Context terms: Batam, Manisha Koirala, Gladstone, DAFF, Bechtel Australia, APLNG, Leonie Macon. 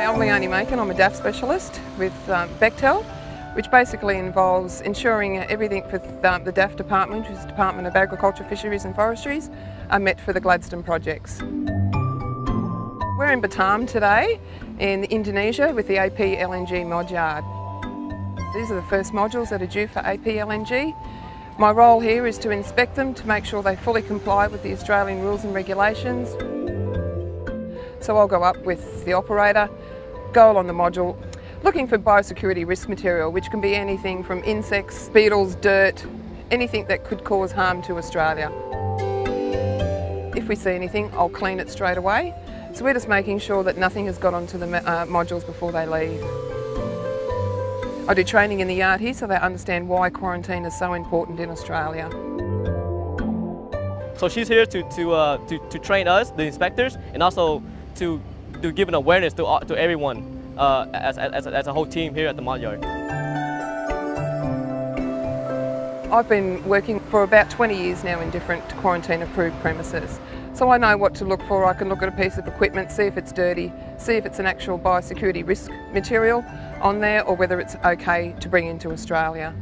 I'm Leonie Macon, I'm a DAFF specialist with Bechtel, which basically involves ensuring everything for the DAFF department, which is the Department of Agriculture, Fisheries and Forestries, are met for the Gladstone projects. We're in Batam today in Indonesia with the AP LNG mod yard. These are the first modules that are due for AP LNG. My role here is to inspect them to make sure they fully comply with the Australian rules and regulations. So I'll go up with the operator, go along the module, looking for biosecurity risk material, which can be anything from insects, beetles, dirt, anything that could cause harm to Australia. If we see anything, I'll clean it straight away. So we're just making sure that nothing has got onto the modules before they leave. I do training in the yard here so they understand why quarantine is so important in Australia. So she's here to train us, the inspectors, and also to give an awareness to everyone. As a whole team here at the mod yard. I've been working for about 20 years now in different quarantine approved premises. So I know what to look for. I can look at a piece of equipment, see if it's dirty, see if it's an actual biosecurity risk material on there or whether it's okay to bring into Australia.